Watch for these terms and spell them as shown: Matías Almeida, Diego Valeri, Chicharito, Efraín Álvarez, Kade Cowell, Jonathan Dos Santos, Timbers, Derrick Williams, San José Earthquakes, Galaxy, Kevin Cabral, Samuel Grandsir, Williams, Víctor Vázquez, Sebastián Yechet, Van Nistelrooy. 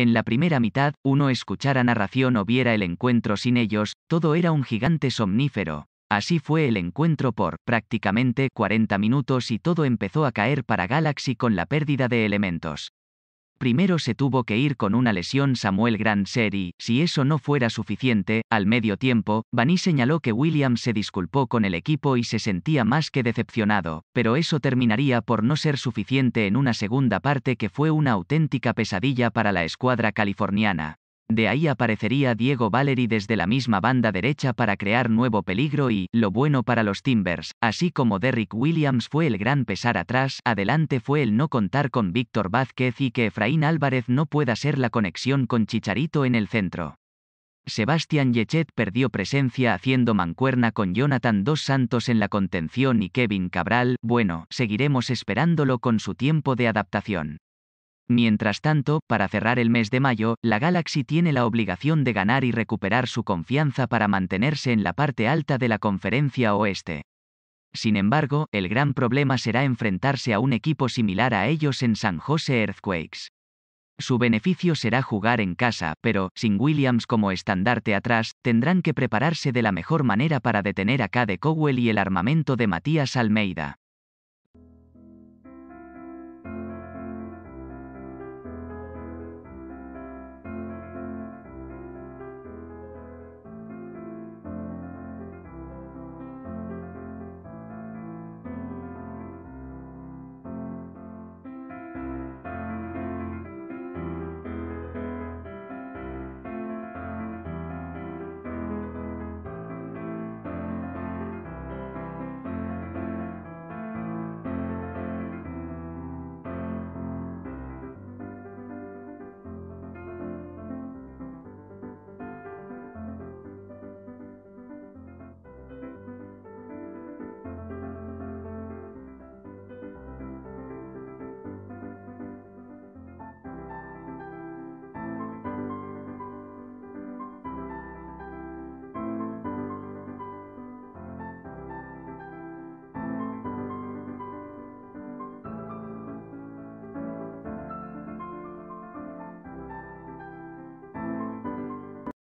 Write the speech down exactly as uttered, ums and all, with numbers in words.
En la primera mitad, uno escuchara narración o viera el encuentro sin ellos, todo era un gigante somnífero. Así fue el encuentro por, prácticamente, cuarenta minutos y todo empezó a caer para Galaxy con la pérdida de elementos. Primero se tuvo que ir con una lesión Samuel Grandsir y, si eso no fuera suficiente, al medio tiempo, Van Nistelrooy señaló que Williams se disculpó con el equipo y se sentía más que decepcionado, pero eso terminaría por no ser suficiente en una segunda parte que fue una auténtica pesadilla para la escuadra californiana. De ahí aparecería Diego Valeri desde la misma banda derecha para crear nuevo peligro y, lo bueno para los Timbers, así como Derrick Williams fue el gran pesar atrás, adelante fue el no contar con Víctor Vázquez y que Efraín Álvarez no pueda ser la conexión con Chicharito en el centro. Sebastián Yechet perdió presencia haciendo mancuerna con Jonathan Dos Santos en la contención y Kevin Cabral, bueno, seguiremos esperándolo con su tiempo de adaptación. Mientras tanto, para cerrar el mes de mayo, la Galaxy tiene la obligación de ganar y recuperar su confianza para mantenerse en la parte alta de la Conferencia Oeste. Sin embargo, el gran problema será enfrentarse a un equipo similar a ellos en San José Earthquakes. Su beneficio será jugar en casa, pero, sin Williams como estandarte atrás, tendrán que prepararse de la mejor manera para detener a Kade Cowell y el armamento de Matías Almeida.